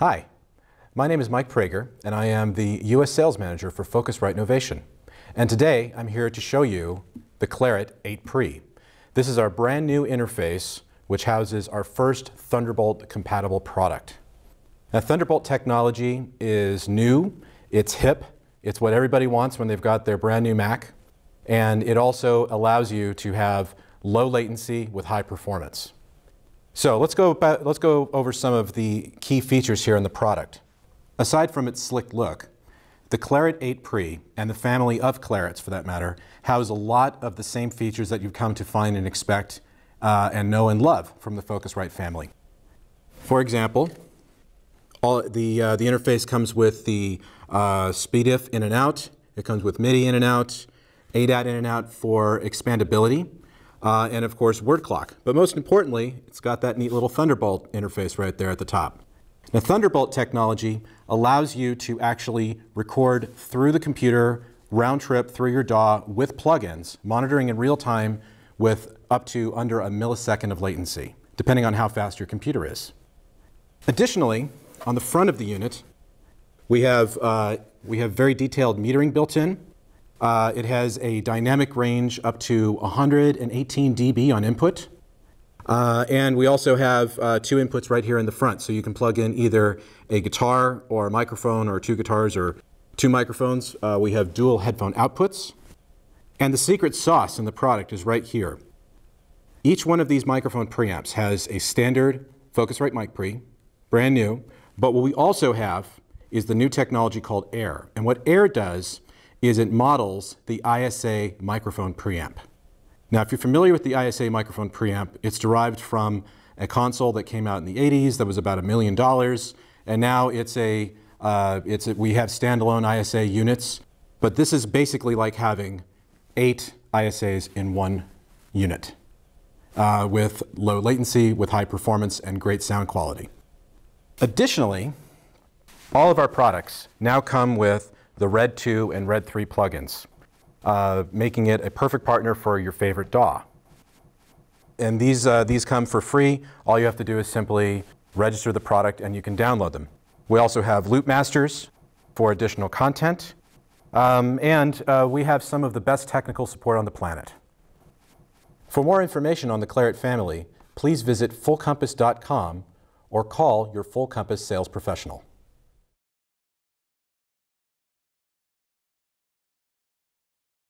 Hi, my name is Mike Prager, and I am the U.S. Sales Manager for Focusrite Novation. And today, I'm here to show you the Clarett 8Pre. This is our brand new interface, which houses our first Thunderbolt-compatible product. Now, Thunderbolt technology is new, it's hip, it's what everybody wants when they've got their brand new Mac, and it also allows you to have low latency with high performance. So let's go over some of the key features here in the product. Aside from its slick look, the Clarett 8Pre, and the family of Claretts for that matter, house a lot of the same features that you've come to find and expect and know and love from the Focusrite family. For example, the interface comes with the S/PDIF in and out, it comes with MIDI in and out, ADAT in and out for expandability, and of course word clock. But most importantly, it's got that neat little Thunderbolt interface right there at the top. Now, Thunderbolt technology allows you to actually record through the computer, round trip through your DAW with plugins, monitoring in real time with up to under a millisecond of latency, depending on how fast your computer is. Additionally, on the front of the unit, we have very detailed metering built in. It has a dynamic range up to 118 dB on input. And we also have two inputs right here in the front, so you can plug in either a guitar or a microphone or two guitars or two microphones. We have dual headphone outputs. And the secret sauce in the product is right here. Each one of these microphone preamps has a standard Focusrite mic pre, brand new, but what we also have is the new technology called Air. And what Air does is it models the ISA microphone preamp. Now, if you're familiar with the ISA microphone preamp, it's derived from a console that came out in the 80s that was about $1 million, and now we have standalone ISA units, but this is basically like having 8 ISAs in one unit with low latency, with high performance, and great sound quality. Additionally, all of our products now come with the Red 2 and Red 3 plugins, making it a perfect partner for your favorite DAW. And these come for free. All you have to do is simply register the product and you can download them. We also have Loopmasters for additional content. We have some of the best technical support on the planet. For more information on the Clarett family, please visit fullcompass.com or call your Full Compass sales professional.